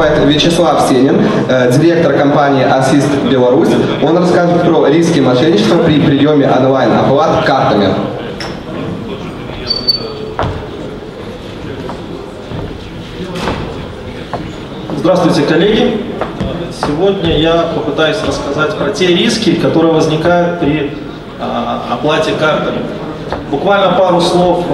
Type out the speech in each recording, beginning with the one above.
выступает Вячеслав Сенин, директор компании Assist Беларусь. Он расскажет про риски мошенничества при приеме онлайн-оплат картами. Здравствуйте, коллеги! Сегодня я попытаюсь рассказать про те риски, которые возникают при оплате картами. Буквально пару слов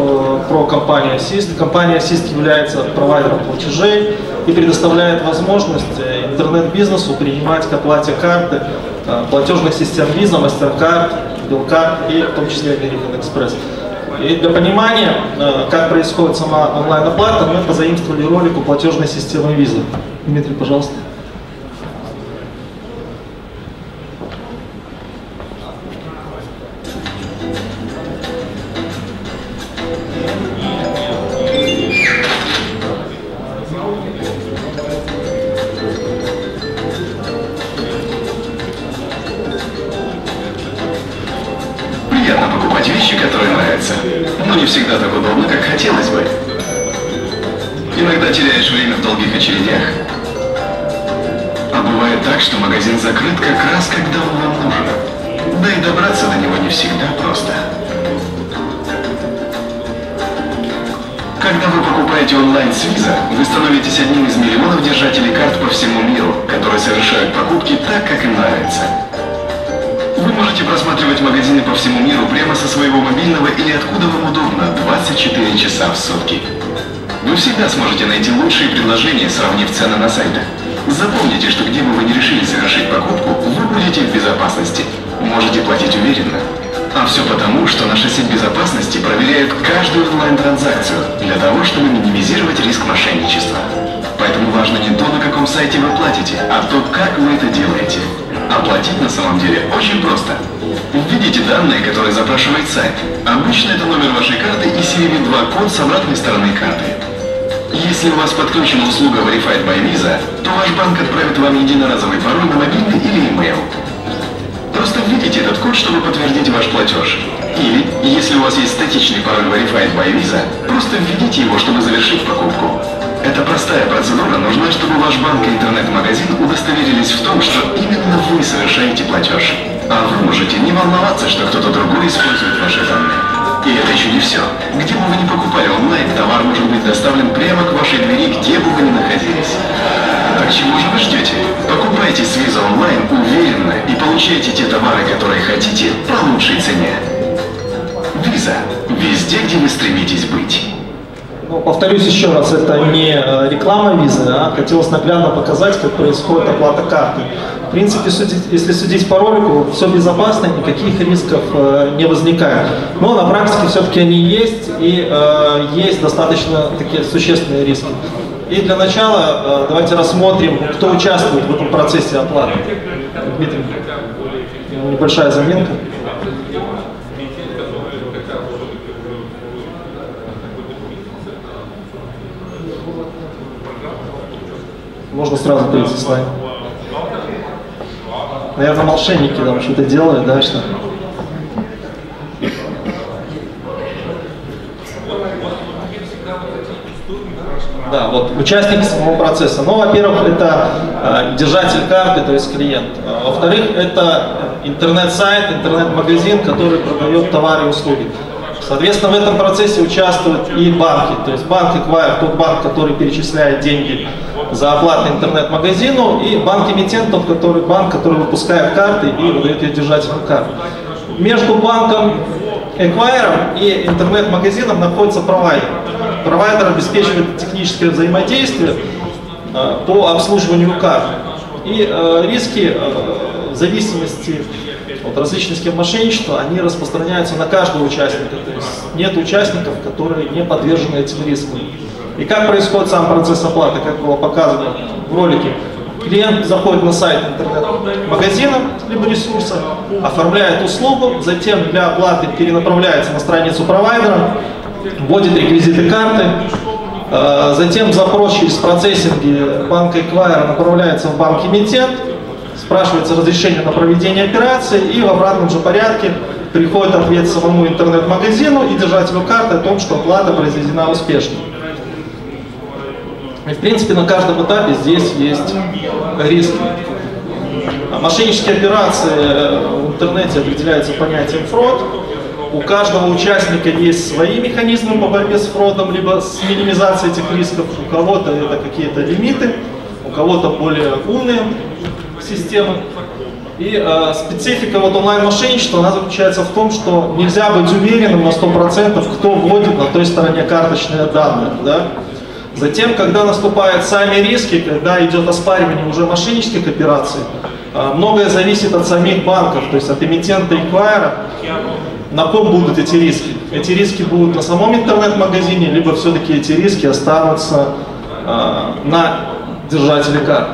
про компанию Assist. Компания Assist является провайдером платежей и предоставляет возможность интернет-бизнесу принимать к оплате карты платежных систем Visa, MasterCard, BelCard и в том числе American Express. И для понимания, как происходит сама онлайн-оплата, мы позаимствовали ролик у платежной системы Visa. Дмитрий, пожалуйста. Сравнив цены на сайтах. Запомните, что где бы вы ни решили совершить покупку, вы будете в безопасности. Можете платить уверенно. А все потому, что наша сеть безопасности проверяет каждую онлайн-транзакцию для того, чтобы минимизировать риск мошенничества. Поэтому важно не то, на каком сайте вы платите, а то, как вы это делаете. А платить на самом деле очень просто. Введите данные, которые запрашивает сайт. Обычно это номер вашей карты и CV2 код с обратной стороны карты. Если у вас подключена услуга Verified by Visa, то ваш банк отправит вам единоразовый пароль на мобильный или email. Просто введите этот код, чтобы подтвердить ваш платеж. Или, если у вас есть статичный пароль Verified by Visa, просто введите его, чтобы завершить покупку. Эта простая процедура нужна, чтобы ваш банк и интернет-магазин удостоверились в том, что именно вы совершаете платеж. А вы можете не волноваться, что кто-то другой использует ваши данные. И это еще не все. Где бы вы ни покупали онлайн, товар может быть доставлен прямо к вашей двери, где бы вы ни находились. Так чего же вы ждете? Покупайте с Visa онлайн уверенно и получайте те товары, которые хотите, по лучшей цене. Visa. Везде, где вы стремитесь быть. Ну, повторюсь еще раз, это не реклама Visa, а хотелось наглядно показать, как происходит оплата карты. В принципе, если судить по ролику, все безопасно, никаких рисков не возникает. Но на практике все-таки они есть, и есть достаточно такие существенные риски. И для начала давайте рассмотрим, кто участвует в этом процессе оплаты. Дмитрий, небольшая заминка. Можно сразу перейти слайд. Наверное, мошенники там что-то делают, да, что? Да, вот, участники самого процесса. Ну, во-первых, это держатель карты, то есть клиент. Во-вторых, это интернет-сайт, интернет-магазин, который продает товары и услуги. Соответственно, в этом процессе участвуют и банки. То есть банк эквайр, тот банк, который перечисляет деньги за оплату интернет-магазину, и банк-эмитент, тот банк, который выпускает карты и выдает ее держателям карт. Между банком эквайром и интернет-магазином находится провайдер. Провайдер обеспечивает техническое взаимодействие по обслуживанию карт. И риски в зависимости от различных схем мошенничества, они распространяются на каждого участника. То есть нет участников, которые не подвержены этим рискам. И как происходит сам процесс оплаты, как было показано в ролике. Клиент заходит на сайт интернет-магазина, либо ресурса, оформляет услугу, затем для оплаты перенаправляется на страницу провайдера, вводит реквизиты карты, затем запрос через процессинги банка эквайра направляется в банк-эмитент, спрашивается разрешение на проведение операции, и в обратном же порядке приходит ответ самому интернет-магазину и держателю карты о том, что оплата произведена успешно. И, в принципе, на каждом этапе здесь есть риски. Мошеннические операции в интернете определяются понятием фрод. У каждого участника есть свои механизмы по борьбе с фродом, либо с минимизацией этих рисков. У кого-то это какие-то лимиты, у кого-то более умные системы. И специфика вот онлайн-мошенничества, она заключается в том, что нельзя быть уверенным на 100%, кто вводит на той стороне карточные данные. Да? Затем, когда наступают сами риски, когда идет оспаривание уже мошеннических операций, многое зависит от самих банков, то есть от эмитента и эквайера, на ком будут эти риски. Эти риски будут на самом интернет-магазине, либо все-таки эти риски останутся на держателе карты.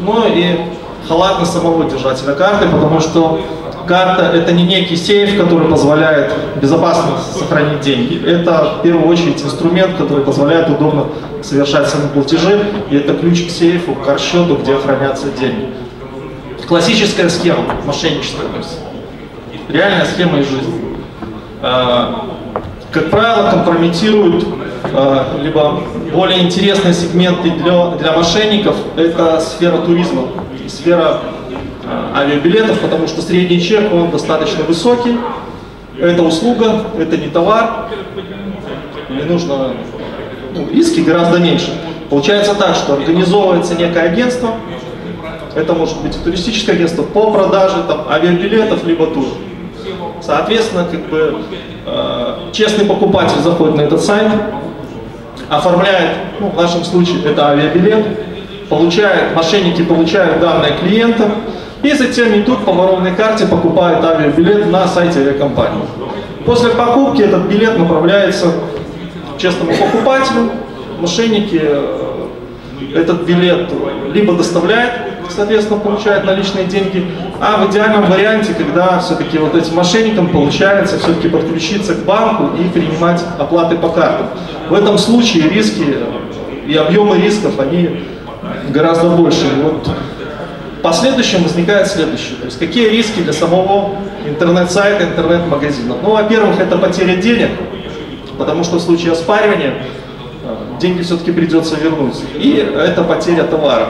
Ну и халатность самого держателя карты, потому что карта – это не некий сейф, который позволяет безопасно сохранить деньги. Это, в первую очередь, инструмент, который позволяет удобно совершать самоплатежи, и это ключ к сейфу, к расчету, где хранятся деньги. Классическая схема мошенничества, то есть реальная схема из жизни. Как правило, компрометируют либо более интересные сегменты для мошенников – это сфера туризма, сфера авиабилетов, потому что средний чек, он достаточно высокий. Это услуга, это не товар, не нужно, ну, риски гораздо меньше. Получается так, что организовывается некое агентство, это может быть туристическое агентство по продаже там, авиабилетов либо тур. Соответственно, как бы, честный покупатель заходит на этот сайт, оформляет, ну, в нашем случае это авиабилет, получает, мошенники получают данные клиента и затем идут по воровной карте, покупают авиабилет на сайте авиакомпании. После покупки этот билет направляется честному покупателю, мошенники этот билет либо доставляют, соответственно, получают наличные деньги, а в идеальном варианте, когда все-таки вот этим мошенникам получается все-таки подключиться к банку и принимать оплаты по картам. В этом случае риски и объемы рисков, они гораздо больше. И вот в последующем возникает следующее. То есть какие риски для самого интернет-сайта, интернет-магазина? Ну, во-первых, это потеря денег, потому что в случае оспаривания деньги все-таки придется вернуть. И это потеря товара.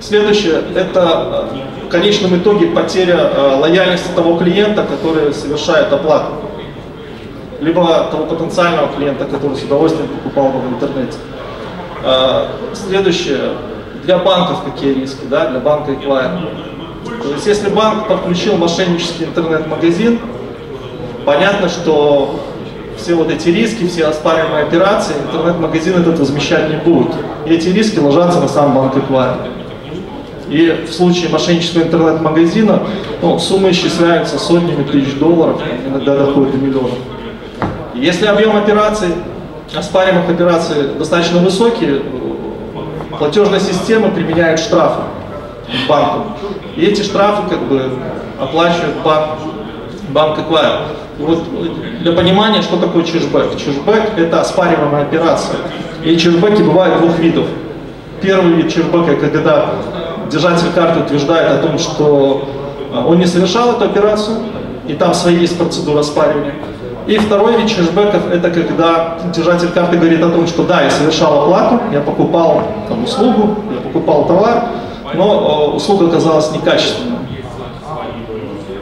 Следующее, это в конечном итоге потеря лояльности того клиента, который совершает оплату, либо того потенциального клиента, который с удовольствием покупал бы в интернете. Следующее, для банков какие риски, да, для банка и клиента. То есть если банк подключил мошеннический интернет-магазин, понятно, что все вот эти риски, все оспариваемые операции интернет-магазин этот возмещать не будет. И эти риски ложатся на сам банк и клиента. И в случае мошеннического интернет-магазина, ну, суммы исчисляются сотнями тысяч долларов, иногда доходит до миллионов. Если объем операций, оспариваемых операций достаточно высокий, платежная система применяет штрафы к банку. И эти штрафы как бы оплачивает банк эквайр. Вот для понимания, что такое чужбэк. Чужбэк – это оспариваемая операция. И чужбэки бывают двух видов. Первый вид чужбэка – это когда держатель карты утверждает о том, что он не совершал эту операцию, и там свои есть процедуры оспаривания. И второй вид чешбеков – это когда держатель карты говорит о том, что да, я совершал оплату, я покупал там, услугу, я покупал товар, но услуга оказалась некачественной,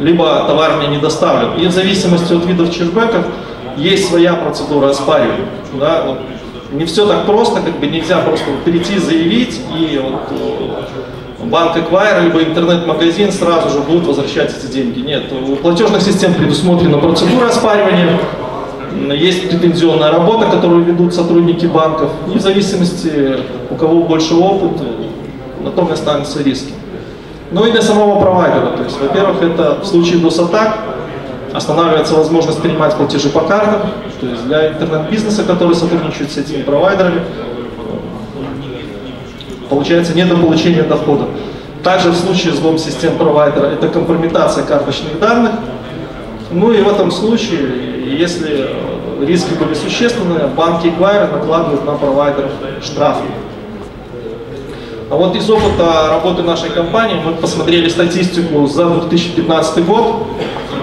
либо товар мне не доставлен. И в зависимости от видов чешбеков есть своя процедура оспаривания. Да? Вот. Не все так просто, как бы нельзя просто прийти, заявить, и вот банк эквайр, либо интернет-магазин сразу же будут возвращать эти деньги. Нет, у платежных систем предусмотрена процедура оспаривания, есть претензионная работа, которую ведут сотрудники банков, и в зависимости, у кого больше опыта, на том и останутся риски. Ну и для самого провайдера, то есть, во-первых, это в случае дос-атак, останавливается возможность принимать платежи по картам, то есть для интернет-бизнеса, который сотрудничает с этими провайдерами, получается недополучение дохода. Также в случае взлома систем провайдера это компрометация карточных данных. Ну и в этом случае, если риски были существенные, банки эквайра накладывают на провайдеров штрафы. А вот из опыта работы нашей компании мы посмотрели статистику за 2015 год.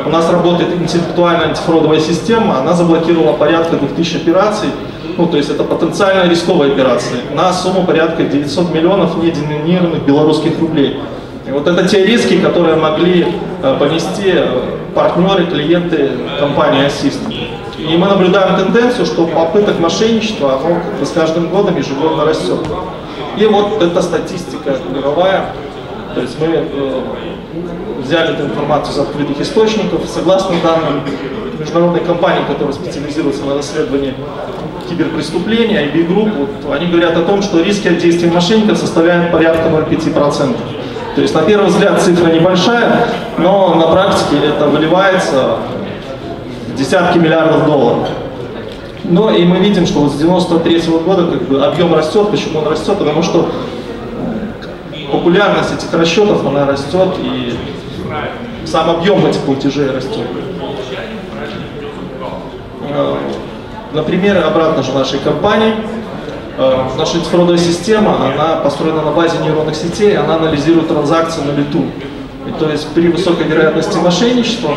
У нас работает интеллектуальная антифродовая система, она заблокировала порядка 2000 операций, ну, то есть это потенциально рисковые операции, на сумму порядка 900 миллионов неденоминированных белорусских рублей. И вот это те риски, которые могли понести партнеры, клиенты компании Assist. И мы наблюдаем тенденцию, что попыток мошенничества, оно как бы с каждым годом ежегодно растет. И вот эта статистика мировая, то есть мы взяли эту информацию из открытых источников. Согласно данным международной компании, которая специализируется на расследовании киберпреступлений, IB Group, вот, они говорят о том, что риски от действий мошенников составляют порядка 0,5%. То есть на первый взгляд цифра небольшая, но на практике это выливается в десятки миллиардов долларов. Но и мы видим, что вот с 1993-го года как бы объем растет. Почему он растет? Потому что популярность этих расчетов, она растет, и сам объем этих платежей растет. Например, обратно же нашей компании. Наша цифровая система, она построена на базе нейронных сетей, она анализирует транзакции на лету. И то есть при высокой вероятности мошенничества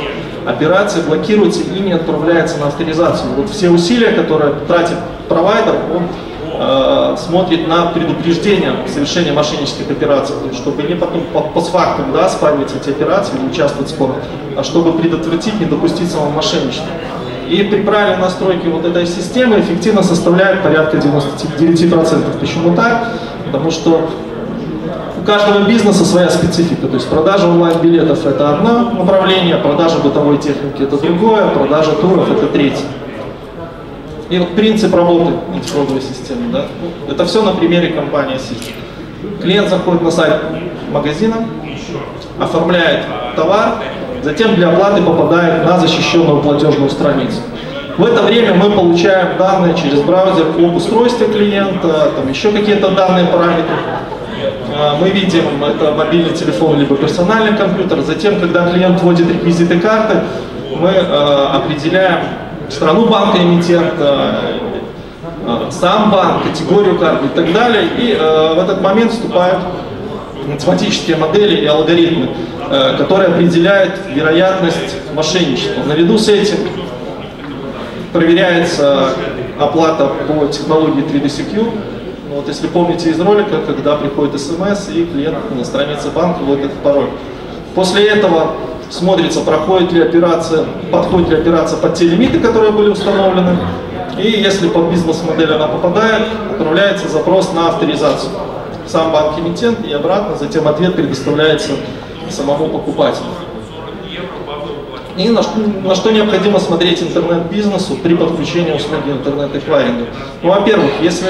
операция блокируется и не отправляется на авторизацию. Вот все усилия, которые тратит провайдер, он смотрит на предупреждение совершения мошеннических операций, чтобы не потом постфактум, да, спаивать эти операции или участвовать в споре, а чтобы предотвратить, не допустить самого мошенничества. И при правильной настройке вот этой системы эффективно составляет порядка 99%. Почему так? Потому что у каждого бизнеса своя специфика. То есть продажа онлайн-билетов – это одно направление, продажа бытовой техники – это другое, продажа туров – это третье. И вот принцип работы фродовой системы. Да? Это все на примере компании Assist. Клиент заходит на сайт магазина, оформляет товар, затем для оплаты попадает на защищенную платежную страницу. В это время мы получаем данные через браузер об устройстве клиента, там еще какие-то данные, параметры. Мы видим, это мобильный телефон либо персональный компьютер. Затем, когда клиент вводит реквизиты карты, мы определяем страну банка эмитента, сам банк, категорию карты и так далее. И в этот момент вступают математические модели и алгоритмы, которые определяют вероятность мошенничества. Наряду с этим проверяется оплата по технологии 3D Secure. Вот если помните из ролика, когда приходит смс и клиент на странице банка вводит этот пароль. После этого смотрится, проходит ли операция, подходит ли операция под те лимиты, которые были установлены. И если по бизнес-модели она попадает, отправляется запрос на авторизацию. Сам банк-эмитент и обратно, затем ответ предоставляется самому покупателю. И на что необходимо смотреть интернет-бизнесу при подключении услуги интернет-эквайринга. Ну, во-первых, если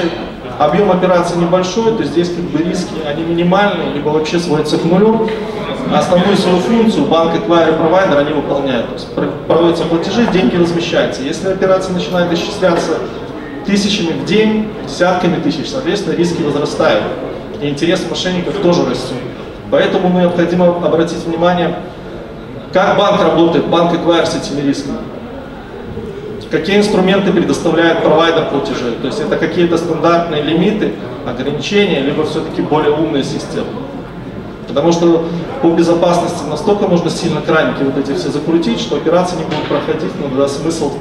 объем операции небольшой, то здесь как бы риски, они минимальные, либо вообще сводятся к нулю. Основную свою функцию банк-эквайрер-провайдер они выполняют. То есть проводятся платежи, деньги размещаются. Если операция начинает исчисляться тысячами в день, десятками тысяч, соответственно, риски возрастают. И интерес мошенников тоже растет. Поэтому необходимо обратить внимание, как банк работает, банк-эквайр с этими рисками. Какие инструменты предоставляет провайдер платежей. То есть это какие-то стандартные лимиты, ограничения, либо все-таки более умные системы. Потому что по безопасности настолько можно сильно краники вот эти все закрутить, что операции не будут проходить, но тогда смысл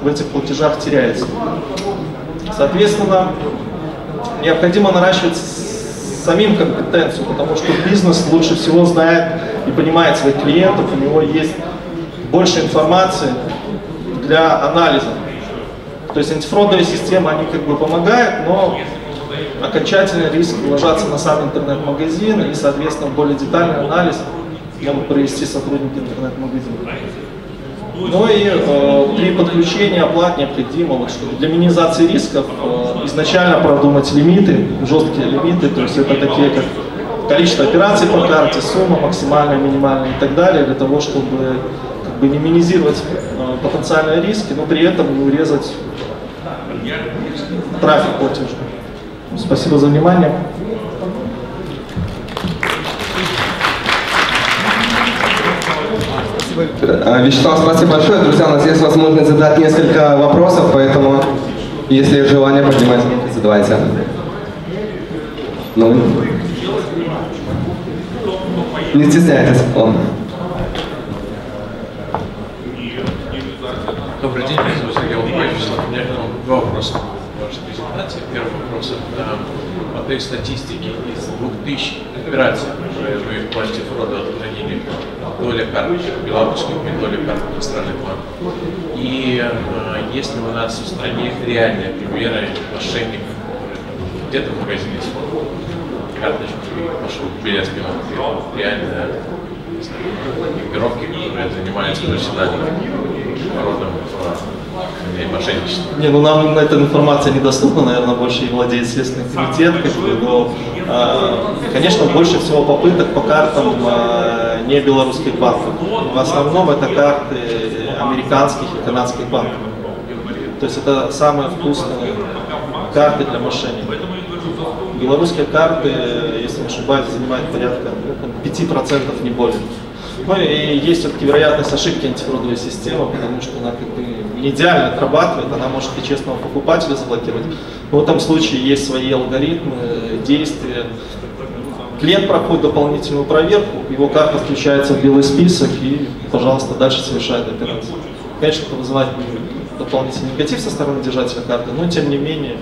в этих платежах теряется. Соответственно, необходимо наращивать самим компетенцию, потому что бизнес лучше всего знает и понимает своих клиентов, у него есть больше информации для анализа. То есть антифродовые системы, они как бы помогают, но окончательный риск ложатся на сам интернет-магазин, и, соответственно, более детальный анализ могут провести сотрудники интернет-магазина. Ну и при подключении оплат необходимо, вот, чтобы для минимизации рисков изначально продумать лимиты, жесткие лимиты, то есть это такие как количество операций по карте, сумма максимальная, минимальная и так далее, для того, чтобы как бы не минимизировать потенциальные риски, но при этом не урезать трафик платежный. Спасибо за внимание. Вячеслав, спасибо большое. Друзья, у нас есть возможность задать несколько вопросов, поэтому, если есть желание, поднимайте руки, задавайте. Ну, не стесняйтесь. Добрый день, меня зовут Сергей Лукаевич. У меня к вам два вопроса. рекомендации. Первый вопрос по той статистике из 2000 операций, которые вы в почте фрода отклонили, доля карт белорусских и доля карт иностранных банков. И есть ли у нас в стране реальные примеры мошенников, где-то в магазине с фондом, карточку пошел билет в реально группировки, которые занимаются профессиональным народом и мошенничеством. Не, ну нам эта информация недоступна, наверное, больше и владеет Следственный комитет, но, конечно, больше всего попыток по картам не белорусских банков. В основном это карты американских и канадских банков. То есть это самые вкусные карты для мошенников. Белорусские карты, если не ошибаюсь, занимают порядка 5%, не более. Ну и есть все-таки вероятность ошибки антифродовой системы, потому что она как бы не идеально отрабатывает, она может и честного покупателя заблокировать. Но в этом случае есть свои алгоритмы, действия. Клиент проходит дополнительную проверку, его карта включается в белый список и, пожалуйста, дальше совершает операцию. Конечно, это вызывает дополнительный негатив со стороны держателя карты, но тем не менее...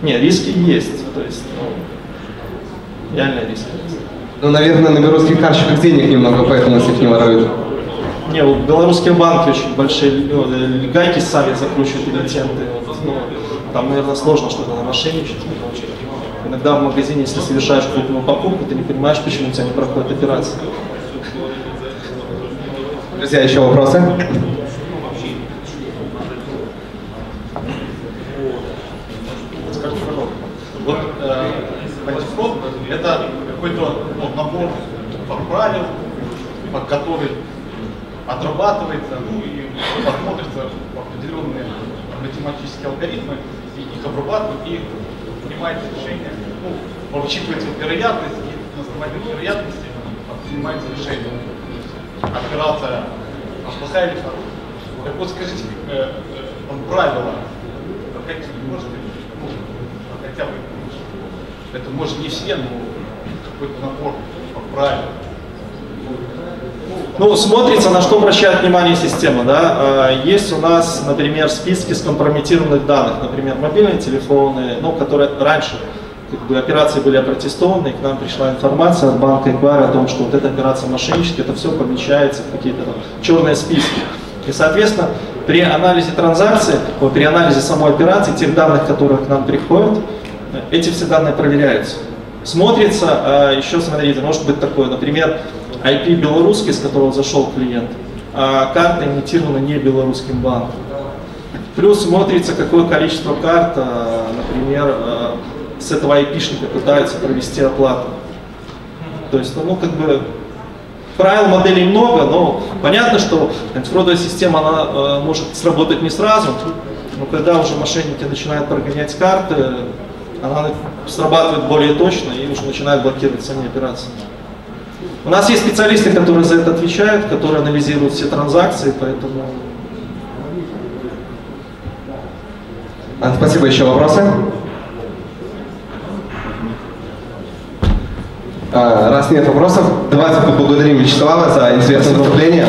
Не, риски есть, то есть, ну, реальные риски есть. Ну, наверное, на белорусских карточках денег немного, поэтому их не воруют. Не, вот белорусские банки очень большие, гайки сами закручивают эмитенты, вот, ну, там, наверное, сложно что-то на мошенничество. Иногда в магазине, если совершаешь крупную покупку, ты не понимаешь, почему у тебя не проходит операция. Друзья, еще вопросы? Вот антифрод – это какой-то набор правил, который отрабатывается, ну и посмотрится определенные математические алгоритмы, и их обрабатывают, и принимается решение, ну, учитывается вероятность, и на основании вероятности принимается решение. Операция плохая или хорошая. Так вот скажите, правила, какие можете, ну, хотя бы. Это может не все, но какой-то набор правил. Ну, смотрится, на что обращает внимание система, да. Есть у нас, например, списки скомпрометированных данных, например, мобильные телефоны, ну, которые раньше как бы, операции были опротестованы, и к нам пришла информация от банка Эквайр о том, что вот эта операция мошенническая, это все помещается в какие-то черные списки. И, соответственно, при анализе транзакции, при анализе самой операции, тех данных, которые к нам приходят, эти все данные проверяются. Смотрится, еще смотрите, может быть такое, например, IP белорусский, с которого зашел клиент, а карта имитирована не белорусским банком. Плюс смотрится, какое количество карт, например, с этого IP-шника пытаются провести оплату. То есть, ну, как бы, правил моделей много, но понятно, что антифродовая система, она может сработать не сразу, но когда уже мошенники начинают прогонять карты, она срабатывает более точно и уже начинает блокировать сами операции. У нас есть специалисты, которые за это отвечают, которые анализируют все транзакции, поэтому... Спасибо. Еще вопросы? Раз нет вопросов, давайте поблагодарим Вячеслава за интересное выступление.